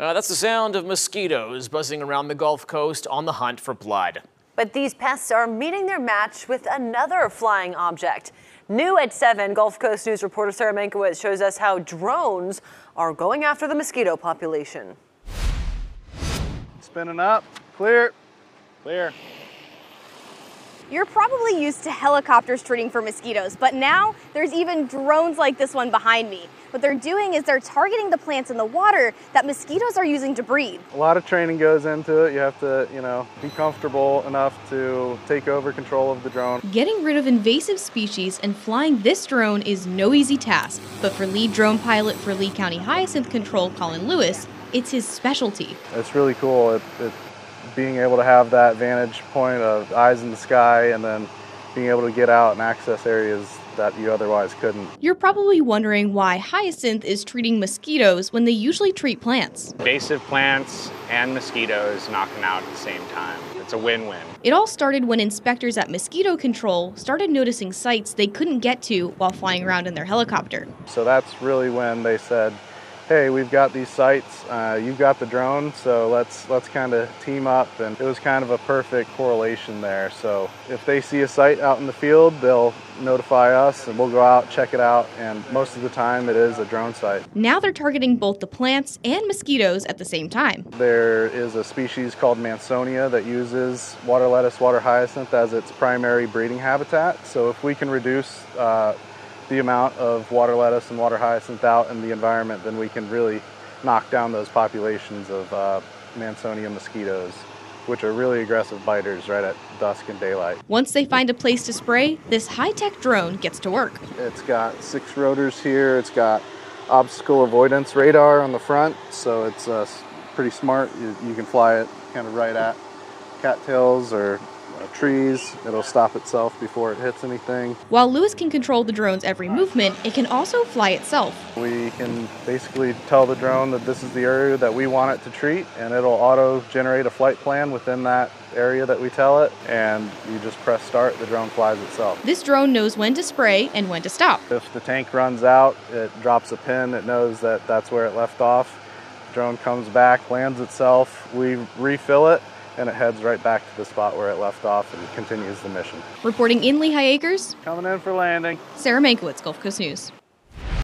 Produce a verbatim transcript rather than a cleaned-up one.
Uh, that's the sound of mosquitoes buzzing around the Gulf Coast on the hunt for blood. But these pests are meeting their match with another flying object. New at seven, Gulf Coast News reporter Sarah Mankiewicz shows us how drones are going after the mosquito population. Spinning up, clear, clear. You're probably used to helicopters treating for mosquitoes, but now there's even drones like this one behind me. What they're doing is they're targeting the plants in the water that mosquitoes are using to breed. A lot of training goes into it. You have to, you know, be comfortable enough to take over control of the drone. Getting rid of invasive species and flying this drone is no easy task, but for lead drone pilot for Lee County Hyacinth Control, Colin Lewis, it's his specialty. It's really cool. It, it, being able to have that vantage point of eyes in the sky and then being able to get out and access areas that you otherwise couldn't. You're probably wondering why Hyacinth is treating mosquitoes when they usually treat plants. Invasive plants and mosquitoes knocking out at the same time. It's a win-win. It all started when inspectors at Mosquito Control started noticing sites they couldn't get to while flying around in their helicopter. So that's really when they said, hey, we've got these sites, uh, you've got the drone, so let's let's kind of team up. And it was kind of a perfect correlation there. So if they see a site out in the field, they'll notify us and we'll go out, check it out, and most of the time it is a drone site. Now they're targeting both the plants and mosquitoes at the same time. There is a species called Mansonia that uses water lettuce, water hyacinth as its primary breeding habitat. So if we can reduce uh, the amount of water lettuce and water hyacinth out in the environment, then we can really knock down those populations of uh, Mansonia mosquitoes, which are really aggressive biters right at dusk and daylight. Once they find a place to spray, this high-tech drone gets to work. It's got six rotors here, it's got obstacle avoidance radar on the front, so it's uh, pretty smart. You, you can fly it kind of right at cattails or trees. It'll stop itself before it hits anything. While Lewis can control the drone's every movement, it can also fly itself. We can basically tell the drone that this is the area that we want it to treat, and it'll auto-generate a flight plan within that area that we tell it, and you just press start, the drone flies itself. This drone knows when to spray and when to stop. If the tank runs out, it drops a pin, it knows that that's where it left off. The drone comes back, lands itself, we refill it, and it heads right back to the spot where it left off and continues the mission. Reporting in Lehigh Acres. Coming in for landing. Sarah Mankiewicz, Gulf Coast News.